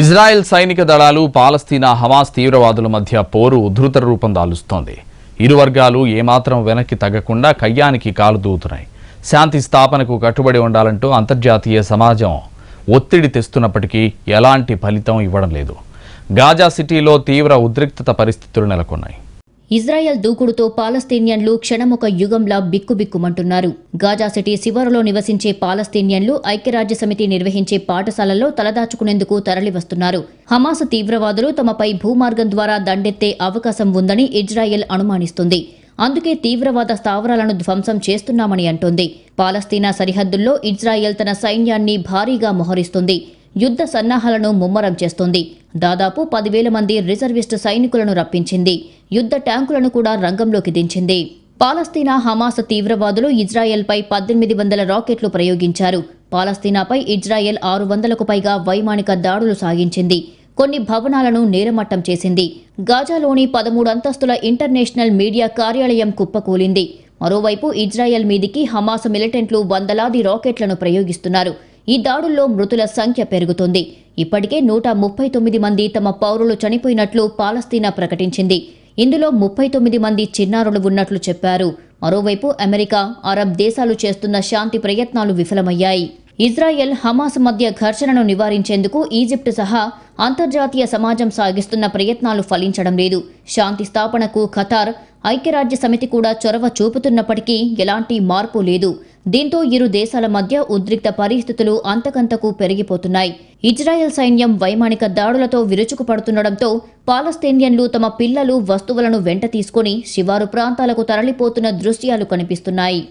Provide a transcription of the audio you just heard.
Israel సైనిక దళాలు పాలస్తీనా Hamas తీవ్రవాదుల మధ్య పోరు ఉధృత రూపం దాలుస్తోంది. ఇరు వర్గాలు ఏమాత్రం వెనక్కి తగ్గకుండా కయ్యానికి కాలు దూతున్నాయి. శాంతి స్థాపనకు కట్టుబడి ఉండాలంటూ అంతర్జాతీయ సమాజం ఒత్తిడి తెస్తున్నప్పటికీ ఎలాంటి ఫలితం ఇవ్వడం లేదు. గాజా సిటీలో తీవ్ర ఉద్రిక్తత పరిస్థితులు నెలకొన్నాయి. ఇజ్రాయెల్ దూకుడుతో పాలస్తీనియన్లు క్షణమొక యుగంలా బిక్కుబిక్కుమంటున్నారు. గాజా సిటీ శివారులో నివసించే పాలస్తీనియన్లు ఐక్యరాజ్య సమితి నిర్వహించే పాఠశాలల్లో తలదాచుకునేందుకు తరలివస్తున్నారు. హమాస్ తీవ్రవాదులు తమపై భూమార్గం ద్వారా దండెత్తే అవకాశం ఉందని ఇజ్రాయెల్ అనుమానిస్తుంది. అందుకే తీవ్రవాద స్థావరాలను ధ్వంసం చేస్తున్నామని అంటోంది. పాలస్తీనా సరిహద్దుల్లో ఇజ్రాయెల్ తన సైన్యాన్ని భారీగా మోహరిస్తుంది. యుద్ధ సన్నాహాలను ముమ్మరం చేస్తుంది. దాదాపు 10,000 మంది రిజర్విస్టు సైనికులను రప్పించింది. యుద్ధ ట్యాంకులను కూడా రంగంలోకి దించింది. పాలస్తీనా హమాస్ తీవ్రవాదులు ఇజ్రాయెల్పై 18 రాకెట్లు ప్రయోగించారు. పాలస్తీనాపై ఇజ్రాయెల్ 600కు పైగా వైమానిక దాడులు సాగించింది. కొన్ని భవనాలను నేలమట్టం చేసింది. గాజాలోని 13 అంతస్తుల ఇంటర్నేషనల్ మీడియా కార్యాలయం కుప్పకూలింది. మరోవైపు ఇజ్రాయెల్ మీదికి హమాస్ మిలిటెంట్లు వందలాది రాకెట్లను ప్రయోగిస్తున్నారు. ఈ దాడుల్లో మృతుల సంఖ్య పెరుగుతుంది. ఇప్పటికే 139 మంది తమ పౌరులు చనిపోయినట్లు పాలస్తీనా ప్రకటించింది. ఇందులో 39 మంది చిన్నారులు ఉన్నట్లు చెప్పారు. మరోవైపు అమెరికా, అరబ్ దేశాలు చేస్తున్న శాంతి ప్రయత్నాలు విఫలమయ్యాయి. ఇజ్రాయెల్ హమాస్ మధ్య ఘర్షణను నివారించేందుకు ఈజిప్ట్ సహా అంతర్జాతీయ సమాజం సాగిస్తున్న ప్రయత్నాలు ఫలించడం లేదు. శాంతి స్థాపనకు ఖతార్, ఐక్యరాజ్య సమితి కూడా చొరవ చూపుతున్నప్పటికీ ఎలాంటి మార్పు లేదు. దీంతో ఇరు దేశాల మధ్య ఉద్రిక్త పరిస్థితులు అంతకంతకు పెరిగిపోతున్నాయి. ఇజ్రాయెల్ సైన్యం వైమానిక దాడులతో విరుచుకుపడుతుండటంతో పాలస్తీనియన్లు తమ పిల్లలు, వస్తువులను వెంట తీసుకుని శివారు ప్రాంతాలకు తరలిపోతున్న దృశ్యాలు కనిపిస్తున్నాయి.